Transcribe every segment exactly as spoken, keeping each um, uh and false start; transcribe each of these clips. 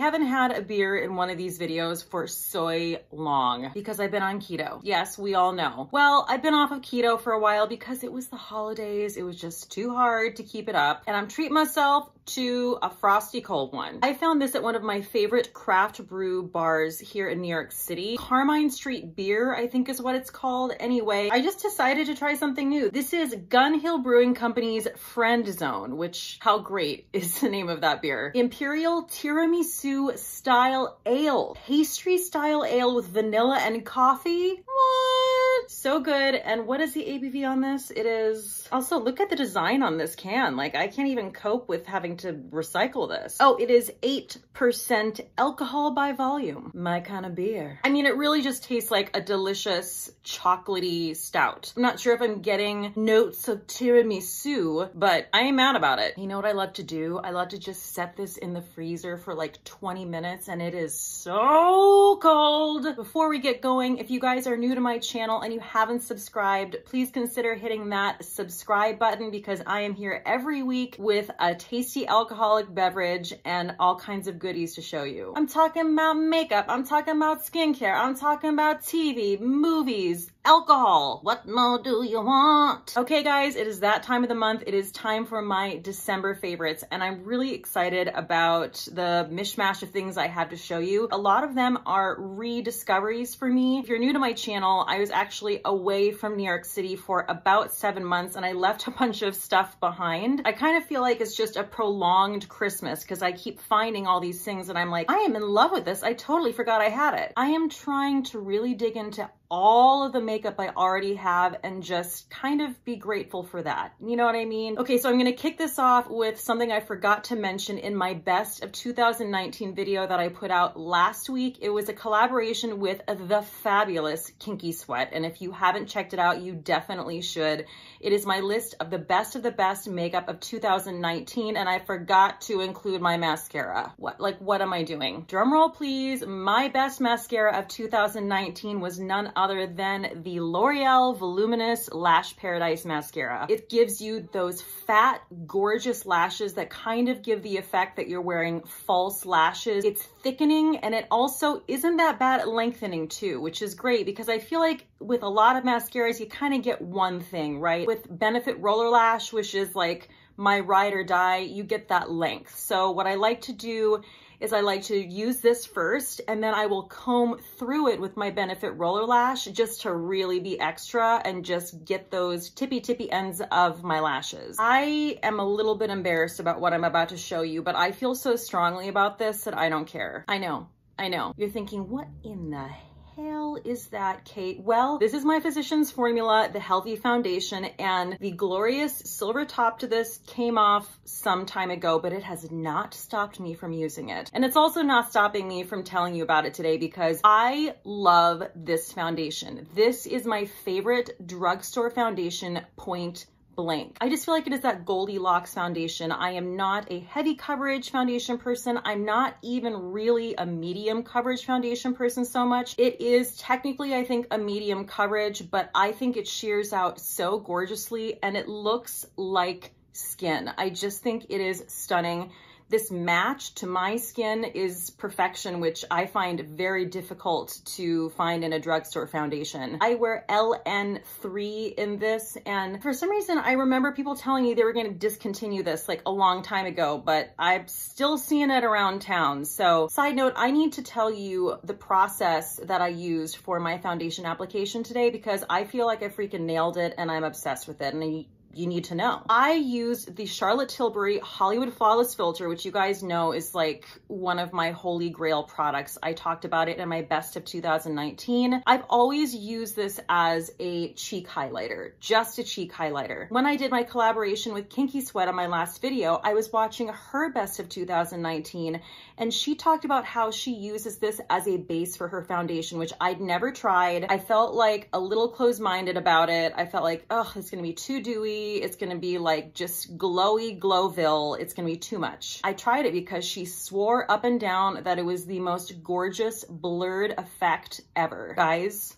haven't had a beer in one of these videos for so long because I've been on keto. Yes, we all know. Well, I've been off of keto for a while because it was the holidays. It was just too hard to keep it up, and I'm treating myself to a frosty cold one. I found this at one of my favorite craft brew bars here in New York City. Carmine Street Beer, I think is what it's called. Anyway, I just decided to try something new. This is Gun Hill Brewing Company's Friend Zone, which, how great is the name of that beer? Imperial Tiramisu Style Ale. Pastry style ale with vanilla and coffee? What? So good. And what is the A B V on this? It is... Also, look at the design on this can. Like, I can't even cope with having to recycle this. Oh, it is eight percent alcohol by volume. My kind of beer. I mean, it really just tastes like a delicious chocolatey stout. I'm not sure if I'm getting notes of tiramisu, but I ain't mad about it. You know what I love to do? I love to just set this in the freezer for like twenty minutes, and it is so cold. Before we get going, if you guys are new to my channel and you haven't subscribed, please consider hitting that subscribe button, because I am here every week with a tasty alcoholic beverage and all kinds of goodies to show you. I'm talking about makeup, I'm talking about skincare, I'm talking about T V, movies, alcohol. What more do you want? Okay guys, it is that time of the month. It is time for my December favorites, and I'm really excited about the mishmash of things I have to show you. A lot of them are rediscoveries for me. If you're new to my channel, I was actually away from New York City for about seven months and I left a bunch of stuff behind. I kind of feel like it's just a prolonged Christmas because I keep finding all these things and I'm like, I am in love with this. I totally forgot I had it. I am trying to really dig into all of the makeup I already have and just kind of be grateful for that. You know what I mean? Okay, so I'm gonna kick this off with something I forgot to mention in my best of two thousand nineteen video that I put out last week. It was a collaboration with the fabulous Kinky Sweat, and if you haven't checked it out, you definitely should. It is my list of the best of the best makeup of two thousand nineteen, and I forgot to include my mascara. What, like, what am I doing? Drumroll please. My best mascara of two thousand nineteen was none other than the L'Oreal Voluminous Lash Paradise mascara. It gives you those fat, gorgeous lashes that kind of give the effect that you're wearing false lashes. It's thickening, and it also isn't that bad at lengthening too, which is great because I feel like with a lot of mascaras, you kind of get one thing, right? With Benefit Roller Lash, which is like my ride or die, you get that length. So what I like to do is I like to use this first, and then I will comb through it with my Benefit Roller Lash just to really be extra and just get those tippy tippy ends of my lashes. I am a little bit embarrassed about what I'm about to show you, but I feel so strongly about this that I don't care. I know, I know. You're thinking, what in the heck? What the hell is that, Kate? Well, this is my Physician's Formula, The Healthy Foundation, and the glorious silver top to this came off some time ago, but it has not stopped me from using it. And it's also not stopping me from telling you about it today because I love this foundation. This is my favorite drugstore foundation, point blank. I just feel like it is that Goldilocks foundation. I am not a heavy coverage foundation person. I'm not even really a medium coverage foundation person so much. It is technically, I think, a medium coverage, but I think it shears out so gorgeously and it looks like skin. I just think it is stunning. This match to my skin is perfection, which I find very difficult to find in a drugstore foundation. I wear L N three in this, and for some reason, I remember people telling me they were gonna discontinue this like a long time ago, but I'm still seeing it around town. So side note, I need to tell you the process that I used for my foundation application today because I feel like I freaking nailed it and I'm obsessed with it. And I, you need to know. I used the Charlotte Tilbury Hollywood Flawless Filter, which you guys know is like one of my holy grail products. I talked about it in my best of two thousand nineteen. I've always used this as a cheek highlighter, just a cheek highlighter. When I did my collaboration with Kinky Sweat on my last video, I was watching her best of two thousand nineteen, and she talked about how she uses this as a base for her foundation, which I'd never tried. I felt like a little closed-minded about it. I felt like, oh, it's gonna be too dewy. It's gonna be like just glowy Glowville. It's gonna be too much. I tried it because she swore up and down that it was the most gorgeous blurred effect ever. Guys,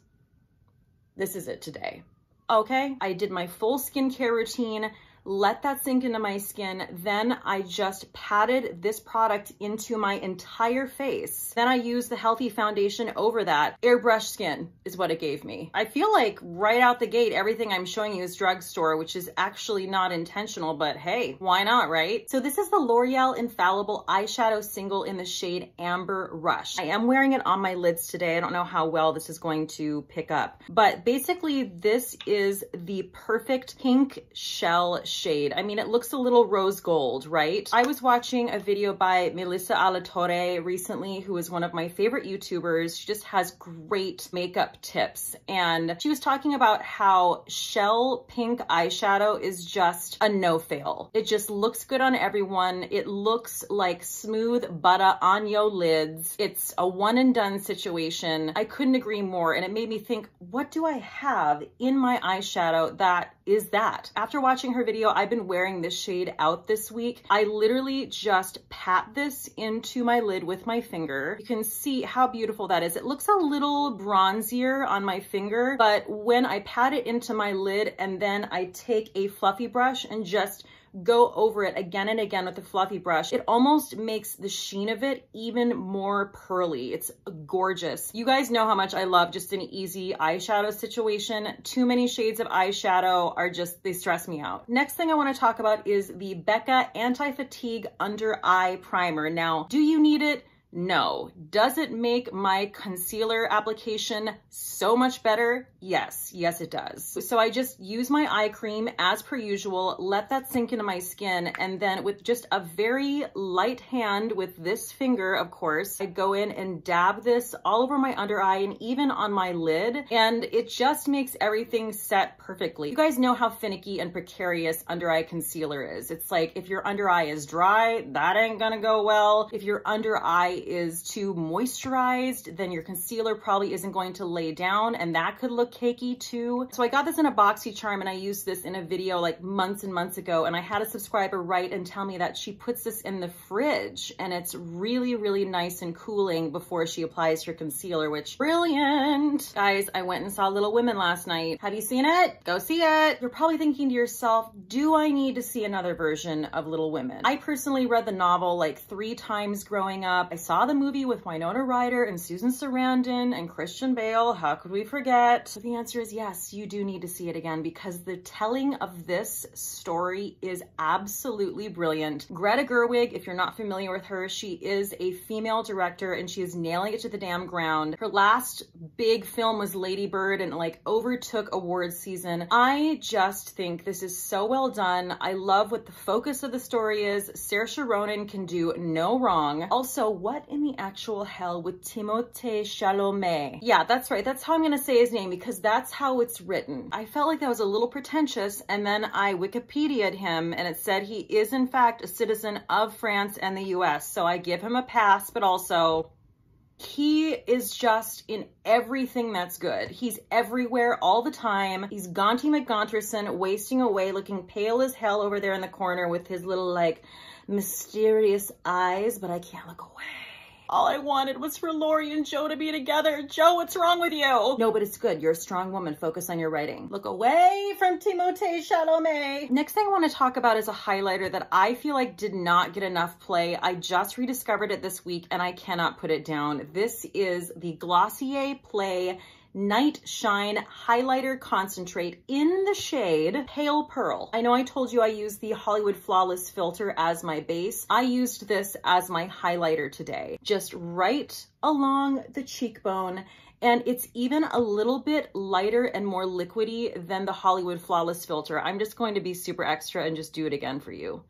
this is it today. Okay, I did my full skincare routine. let that sink into my skin. Then I just patted this product into my entire face. Then I used the Healthy Foundation over that. Airbrush skin is what it gave me. I feel like right out the gate, everything I'm showing you is drugstore, which is actually not intentional, but hey, why not, right? So this is the L'Oreal Infallible Eyeshadow Single in the shade Amber Rush. I am wearing it on my lids today. I don't know how well this is going to pick up, but basically this is the perfect pink shell shade. I mean, it looks a little rose gold, right? I was watching a video by Melissa Alatorre recently, who is one of my favorite YouTubers. She just has great makeup tips. And she was talking about how shell pink eyeshadow is just a no-fail. It just looks good on everyone. It looks like smooth butter on your lids. It's a one-and-done situation. I couldn't agree more, and it made me think, what do I have in my eyeshadow that is that? After watching her video, I've been wearing this shade out this week. I literally just pat this into my lid with my finger. You can see how beautiful that is. It looks a little bronzier on my finger, but when I pat it into my lid and then I take a fluffy brush and just go over it again and again with a fluffy brush, it almost makes the sheen of it even more pearly. It's gorgeous. You guys know how much I love just an easy eyeshadow situation. Too many shades of eyeshadow are just, they stress me out. Next thing I want to talk about is the Becca Anti-Fatigue Under Eye Primer. Now, do you need it? No. Does it make my concealer application so much better? Yes. Yes, it does. So I just use my eye cream as per usual, let that sink into my skin, and then with just a very light hand with this finger, of course, I go in and dab this all over my under eye and even on my lid, and it just makes everything set perfectly. You guys know how finicky and precarious under eye concealer is. It's like if your under eye is dry, that ain't gonna go well. If your under eye is too moisturized, then your concealer probably isn't going to lay down, and that could look cakey too. So I got this in a Boxy Charm, and I used this in a video like months and months ago, and I had a subscriber write and tell me that she puts this in the fridge and it's really, really nice and cooling before she applies her concealer, which brilliant. Guys, I went and saw Little Women last night. Have you seen it? Go see it. You're probably thinking to yourself, do I need to see another version of Little Women? I personally read the novel like three times growing up. I saw the movie with Winona Ryder and Susan Sarandon and Christian Bale. How could we forget? So the answer is yes, you do need to see it again, because the telling of this story is absolutely brilliant. Greta Gerwig, if you're not familiar with her, she is a female director and she is nailing it to the damn ground. Her last big film was Lady Bird and like overtook awards season. I just think this is so well done. I love what the focus of the story is. Saoirse Ronan can do no wrong. Also, what in the actual hell with Timothée Chalamet? Yeah, that's right. That's how I'm going to say his name, because that's how it's written. I felt like that was a little pretentious, and then I Wikipedia'd him and it said he is in fact a citizen of France and the U S. So I give him a pass, but also he is just in everything that's good. He's everywhere all the time. He's Gaunty McGaunterson wasting away, looking pale as hell over there in the corner with his little like mysterious eyes, but I can't look away. All I wanted was for Lori and Joe to be together. Joe, what's wrong with you? No, but it's good. You're a strong woman. Focus on your writing. Look away from Timothée Chalamet. Next thing I want to talk about is a highlighter that I feel like did not get enough play. I just rediscovered it this week and I cannot put it down. This is the Glossier Play Night Shine Highlighter Concentrate in the shade Pale Pearl. I know I told you I used the Hollywood Flawless Filter as my base. I used this as my highlighter today, just right along the cheekbone. And it's even a little bit lighter and more liquidy than the Hollywood Flawless Filter. I'm just going to be super extra and just do it again for you.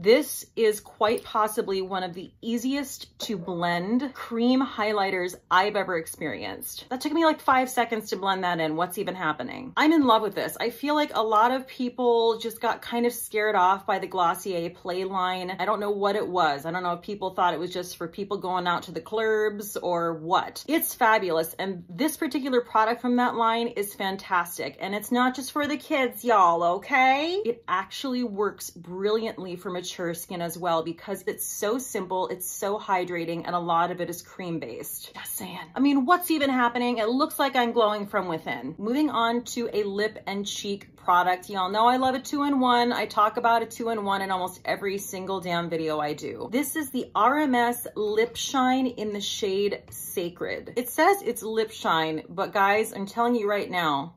This is quite possibly one of the easiest to blend cream highlighters I've ever experienced. That took me like five seconds to blend that in. What's even happening? I'm in love with this. I feel like a lot of people just got kind of scared off by the Glossier Play line. I don't know what it was. I don't know if people thought it was just for people going out to the clubs or what. It's fabulous. And this particular product from that line is fantastic. And it's not just for the kids, y'all, okay? It actually works brilliantly for mature mature skin as well because it's so simple, it's so hydrating, and a lot of it is cream-based. Just saying. I mean, what's even happening? It looks like I'm glowing from within. Moving on to a lip and cheek product. Y'all know I love a two in one. I talk about a two in one in almost every single damn video I do. This is the R M S Lip Shine in the shade Sacred. It says it's lip shine, but guys, I'm telling you right now,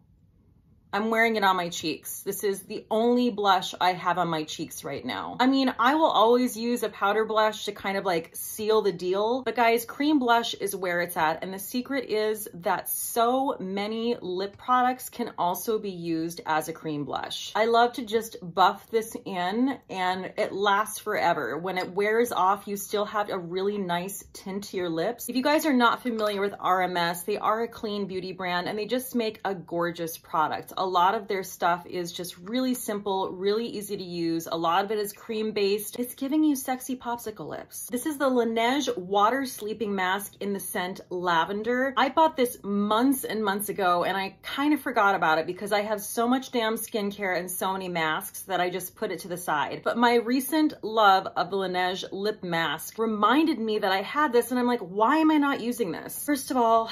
I'm wearing it on my cheeks. This is the only blush I have on my cheeks right now. I mean, I will always use a powder blush to kind of like seal the deal, but guys, cream blush is where it's at. And the secret is that so many lip products can also be used as a cream blush. I love to just buff this in and it lasts forever. When it wears off, you still have a really nice tint to your lips. If you guys are not familiar with R M S, they are a clean beauty brand and they just make a gorgeous product. A lot of their stuff is just really simple, really easy to use. A lot of it is cream-based. It's giving you sexy popsicle lips. This is the Laneige Water Sleeping Mask in the scent Lavender. I bought this months and months ago, and I kind of forgot about it because I have so much damn skincare and so many masks that I just put it to the side. But my recent love of the Laneige Lip Mask reminded me that I had this, and I'm like, why am I not using this? First of all,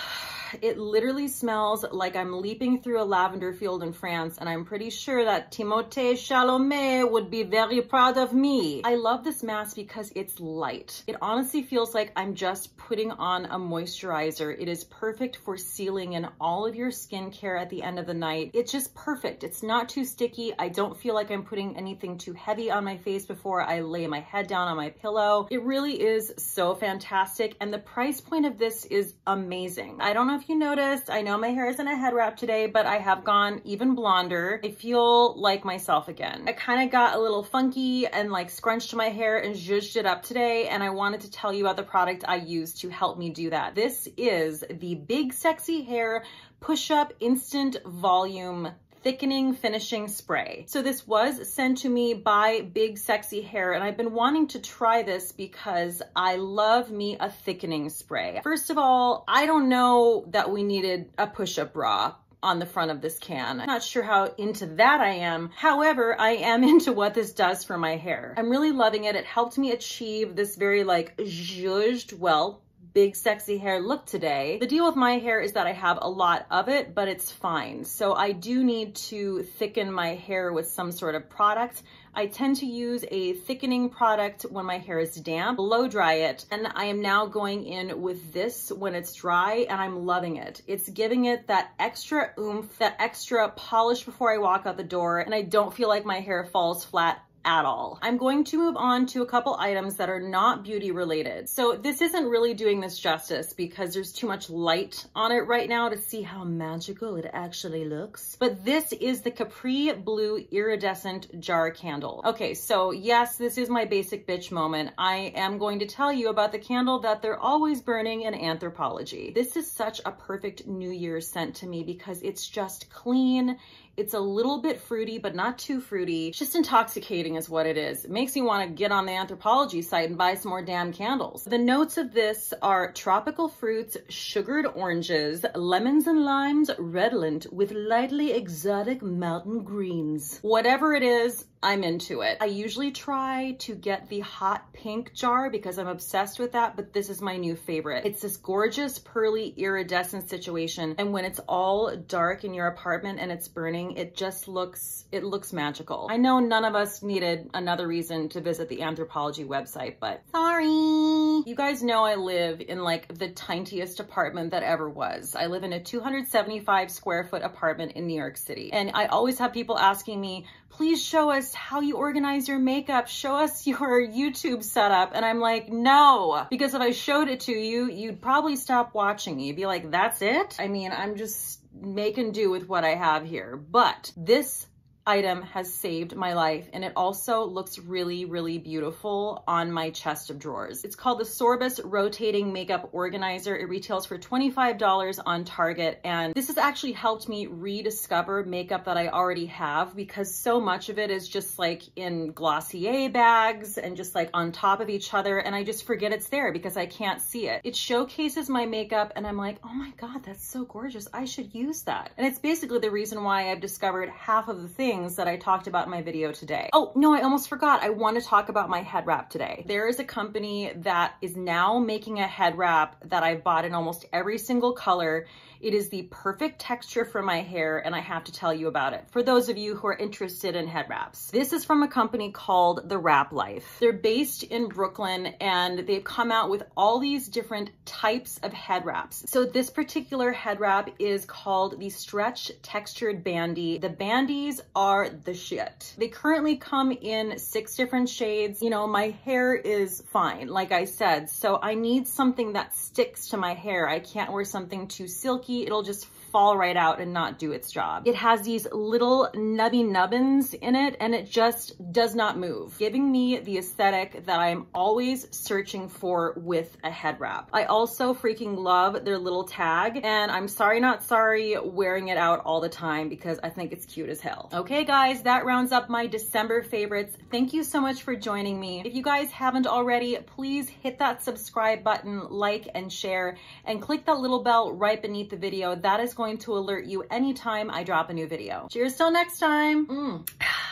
it literally smells like I'm leaping through a lavender field in France, and I'm pretty sure that Timothée Chalamet would be very proud of me. I love this mask because it's light. It honestly feels like I'm just putting on a moisturizer. It is perfect for sealing in all of your skincare at the end of the night. It's just perfect. It's not too sticky. I don't feel like I'm putting anything too heavy on my face before I lay my head down on my pillow. It really is so fantastic, and the price point of this is amazing. I don't know if you noticed, I know my hair isn't a head wrap today, but I have gone even blonder. I feel like myself again. I kind of got a little funky and like scrunched my hair and zhuzhed it up today, and I wanted to tell you about the product I used to help me do that. This is the Big Sexy Hair Push Up Instant Volume Thickening Finishing Spray. So this was sent to me by Big Sexy Hair, and I've been wanting to try this because I love me a thickening spray. First of all, I don't know that we needed a push-up bra on the front of this can. I'm not sure how into that I am. However, I am into what this does for my hair. I'm really loving it. It helped me achieve this very like zhuzhed, well, Big Sexy Hair look today. The deal with my hair is that I have a lot of it, but it's fine. So I do need to thicken my hair with some sort of product. I tend to use a thickening product when my hair is damp, blow dry it, and I am now going in with this when it's dry, and I'm loving it. It's giving it that extra oomph, that extra polish before I walk out the door, and I don't feel like my hair falls flat at all. I'm going to move on to a couple items that are not beauty related. So this isn't really doing this justice because there's too much light on it right now to see how magical it actually looks. But this is the Capri Blue Iridescent Jar Candle. Okay, so yes, this is my basic bitch moment. I am going to tell you about the candle that they're always burning in Anthropologie. This is such a perfect New Year's scent to me because it's just clean. It's a little bit fruity, but not too fruity. It's just intoxicating is what it is. It makes me want to get on the Anthropologie site and buy some more damn candles. The notes of this are tropical fruits, sugared oranges, lemons and limes, redolent with lightly exotic mountain greens. Whatever it is, I'm into it. I usually try to get the hot pink jar because I'm obsessed with that, but this is my new favorite. It's this gorgeous pearly iridescent situation, and when it's all dark in your apartment and it's burning, it just looks, it looks magical. I know none of us needed another reason to visit the Anthropologie website, but sorry. You guys know I live in like the tiniest apartment that ever was. I live in a two hundred seventy-five square foot apartment in New York City, and I always have people asking me, please show us how you organize your makeup. Show us your YouTube setup. And I'm like, no, because if I showed it to you, you'd probably stop watching. You'd be like, that's it? I mean, I'm just making do with what I have here. But this item has saved my life, and it also looks really, really beautiful on my chest of drawers. It's called the Sorbus Rotating Makeup Organizer. It retails for twenty-five dollars on Target, and this has actually helped me rediscover makeup that I already have because so much of it is just like in Glossier bags and just like on top of each other, and I just forget it's there because I can't see it. It showcases my makeup, and I'm like, oh my God, that's so gorgeous. I should use that. And it's basically the reason why I've discovered half of the things things that I talked about in my video today. Oh no, I almost forgot. I want to talk about my head wrap today. There is a company that is now making a head wrap that I've bought in almost every single color. It is the perfect texture for my hair, and I have to tell you about it. For those of you who are interested in head wraps, this is from a company called The Wrap Life. They're based in Brooklyn, and they've come out with all these different types of head wraps. So this particular head wrap is called the Stretch Textured Bandy. The bandies are the shit. They currently come in six different shades. You know, my hair is fine, like I said, so I need something that sticks to my hair. I can't wear something too silky. It'll just fall right out and not do its job. It has these little nubby nubbins in it, and it just does not move, giving me the aesthetic that I'm always searching for with a head wrap. I also freaking love their little tag, and I'm sorry not sorry wearing it out all the time because I think it's cute as hell. Okay guys, that rounds up my December favorites. Thank you so much for joining me. If you guys haven't already, please hit that subscribe button, like and share, and click that little bell right beneath the video. That is going to alert you anytime I drop a new video. Cheers till next time. Mm.